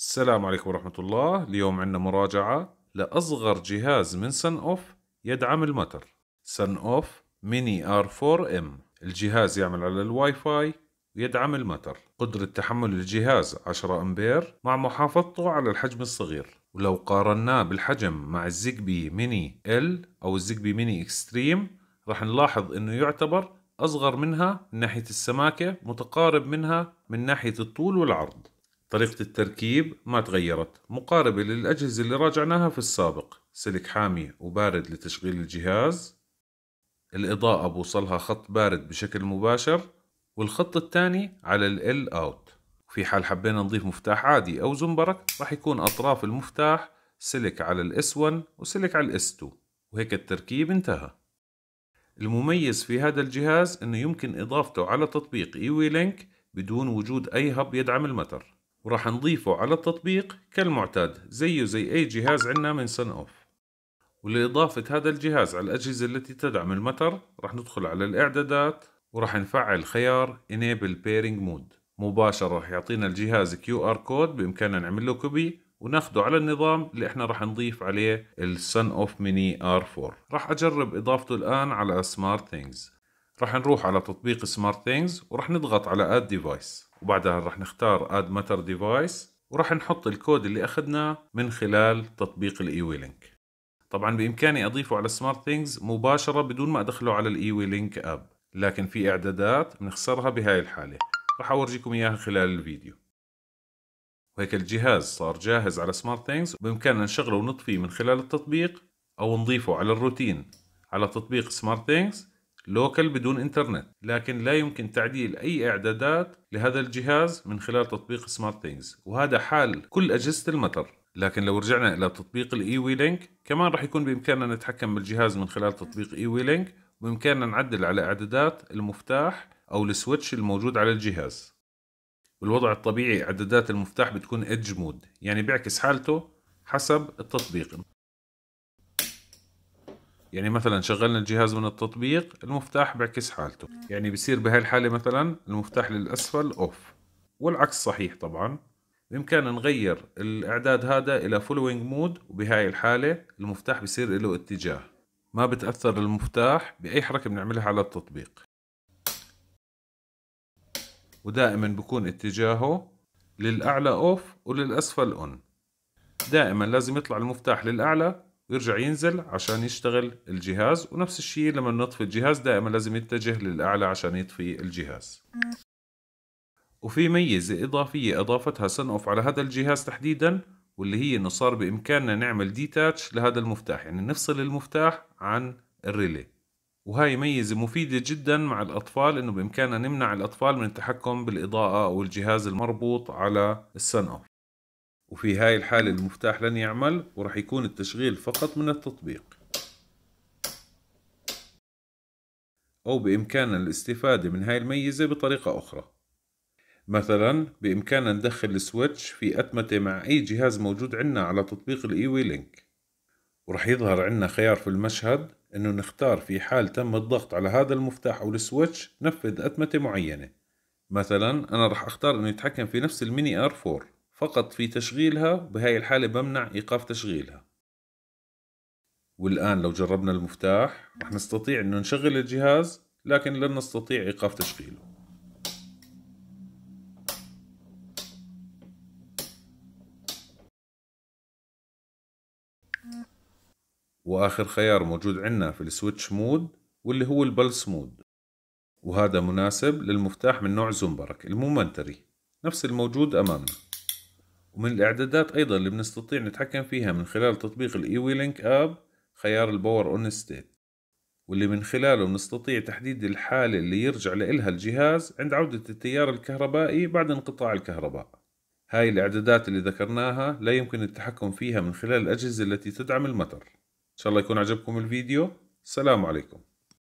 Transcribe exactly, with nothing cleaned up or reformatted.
السلام عليكم ورحمة الله. اليوم عندنا مراجعة لأصغر جهاز من سونوف يدعم الماتر، سونوف ميني آر فور إم. الجهاز يعمل على الواي فاي ويدعم الماتر. قدرة تحمل الجهاز عشرة أمبير مع محافظته على الحجم الصغير، ولو قارناه بالحجم مع الزيجبي ميني ال أو الزيجبي ميني إكستريم راح نلاحظ إنه يعتبر أصغر منها من ناحية السماكة، متقارب منها من ناحية الطول والعرض. طريقة التركيب ما تغيرت، مقاربة للأجهزة اللي راجعناها في السابق. سلك حامي وبارد لتشغيل الجهاز، الإضاءة بوصلها خط بارد بشكل مباشر، والخط الثاني على ال Out. في حال حبينا نضيف مفتاح عادي أو زنبرك راح يكون أطراف المفتاح سلك على ال إس واحد وسلك على ال إس اثنين، وهيك التركيب انتهى. المميز في هذا الجهاز أنه يمكن إضافته على تطبيق EweLink بدون وجود أي هب يدعم الماتر، وراح نضيفه على التطبيق كالمعتاد زيه زي أي جهاز عندنا من سونوف. ولإضافة هذا الجهاز على الأجهزة التي تدعم الماتر راح ندخل على الإعدادات وراح نفعل خيار Enable Pairing Mode. مباشرة راح يعطينا الجهاز كيو آر كود بإمكاننا نعمل له كوبي وناخده على النظام اللي احنا راح نضيف عليه السونوف ميني آر فور. راح أجرب إضافته الآن على SmartThings. راح نروح على تطبيق SmartThings وراح نضغط على Add Device، وبعدها راح نختار Add Matter Device وراح نحط الكود اللي أخذناه من خلال تطبيق الEweLink. طبعا بإمكاني أضيفه على SmartThings مباشرة بدون ما أدخله على الEweLink App، لكن في إعدادات بنخسرها بهاي الحالة، راح أورجيكم إياها خلال الفيديو. وهيك الجهاز صار جاهز على SmartThings، وبإمكاننا نشغله ونطفيه من خلال التطبيق أو نضيفه على الروتين على تطبيق SmartThings لوكال بدون إنترنت، لكن لا يمكن تعديل أي إعدادات لهذا الجهاز من خلال تطبيق SmartThings، وهذا حال كل أجهزة الماتر. لكن لو رجعنا إلى تطبيق الEweLink كمان راح يكون بإمكاننا نتحكم بالجهاز من خلال تطبيق EweLink، وبإمكاننا نعدل على إعدادات المفتاح أو السويتش الموجود على الجهاز. بالوضع الطبيعي إعدادات المفتاح بتكون Edge Mode، يعني بيعكس حالته حسب التطبيق. يعني مثلا شغلنا الجهاز من التطبيق المفتاح بعكس حالته، يعني بصير بهاي الحالة مثلا المفتاح للأسفل أوف، والعكس صحيح. طبعا بإمكاننا نغير الإعداد هذا إلى Following Mode، وبهاي الحالة المفتاح بصير له اتجاه، ما بتأثر المفتاح بأي حركة بنعملها على التطبيق، ودائما بكون اتجاهه للأعلى أوف وللأسفل أون. دائما لازم يطلع المفتاح للأعلى ويرجع ينزل عشان يشتغل الجهاز، ونفس الشيء لما نطفي الجهاز دائما لازم يتجه للأعلى عشان يطفي الجهاز. وفي ميزة إضافية أضافتها سونوف على هذا الجهاز تحديدا، واللي هي إنه صار بإمكاننا نعمل ديتاتش لهذا المفتاح، يعني نفصل المفتاح عن الريلي، وهاي ميزة مفيدة جدا مع الأطفال، إنه بإمكاننا نمنع الأطفال من التحكم بالإضاءة أو الجهاز المربوط على السونوف. وفي هاي الحالة المفتاح لن يعمل، ورح يكون التشغيل فقط من التطبيق، أو بإمكاننا الاستفادة من هاي الميزة بطريقة أخرى. مثلا بإمكاننا ندخل السويتش في أتمتة مع أي جهاز موجود عندنا على تطبيق الEweLink، ورح يظهر عندنا خيار في المشهد إنه نختار في حال تم الضغط على هذا المفتاح أو السويتش نفذ أتمتة معينة. مثلا أنا رح أختار إنه يتحكم في نفس الميني آر فور فقط في تشغيلها، بهاي الحالة بمنع إيقاف تشغيلها. والآن لو جربنا المفتاح رح نستطيع إنه نشغل الجهاز، لكن لن نستطيع إيقاف تشغيله. وآخر خيار موجود عندنا في السويتش مود واللي هو البلس مود، وهذا مناسب للمفتاح من نوع زنبرك المومنتري نفس الموجود أمامنا. ومن الإعدادات أيضا اللي بنستطيع نتحكم فيها من خلال تطبيق الEweLink App خيار الباور أون ستيت، واللي من خلاله بنستطيع تحديد الحالة اللي يرجع لإلها الجهاز عند عودة التيار الكهربائي بعد انقطاع الكهرباء. هاي الإعدادات اللي ذكرناها لا يمكن التحكم فيها من خلال الأجهزة التي تدعم الماتر. إن شاء الله يكون عجبكم الفيديو. السلام عليكم.